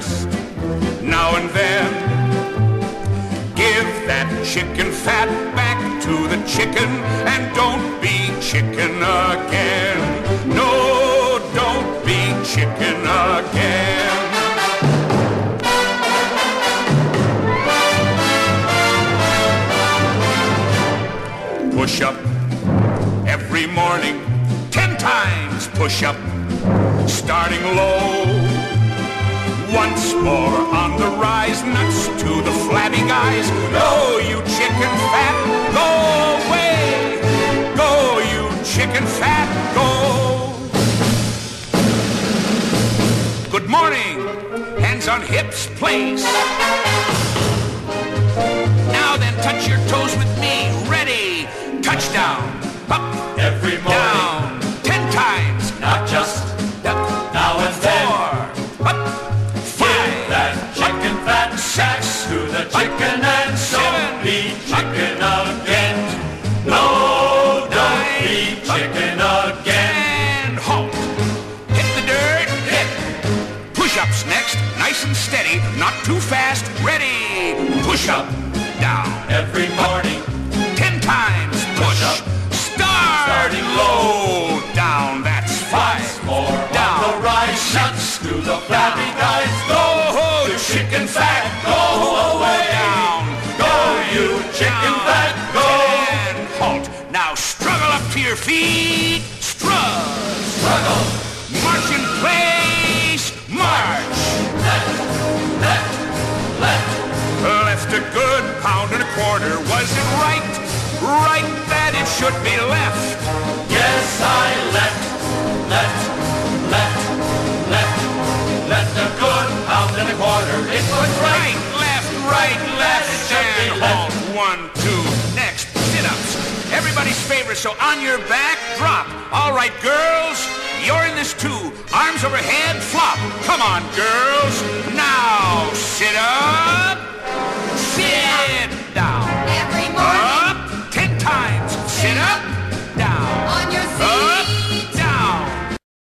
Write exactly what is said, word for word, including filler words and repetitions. just now and then. Give that chicken fat back to the chicken, and don't be chicken again. No, don't be chicken again. Push up every morning, ten times push up, starting low. Once more on the rise, nuts to the flabby guys. Go, you chicken fat, go away. Go, you chicken fat, go. Good morning, hands on hips, place. Now then, touch your toes with me, ready. Touchdown, up, every morning, down, ten times. Not just up, now and then. Four, up, five. Give that chicken up, fat six to the chicken up, and so seven, be chicken up, again. No, don't nine, be chicken up, again. And halt. Hit the dirt, hit. Push-ups next, nice and steady, not too fast. Ready. Push up, down, every morning, ten times. Push up, start, starting low, down, that's five, once more down, on the rise, shuts to the flabby guys, go, oh, you chicken fat, go away, down, go, you chicken fat, go, and halt, now struggle up to your feet, strut, struggle, march in place, march, left, left, left, left a good pound and a quarter, was it right? Right, that it should be left. Yes, I left, left, left, left, left a good pound and a quarter. It was right, left, right, left, it should be left. One, two, next, sit-ups. Everybody's favorite, so on your back, drop. All right, girls, you're in this too. Arms overhead, flop. Come on, girls, now sit up.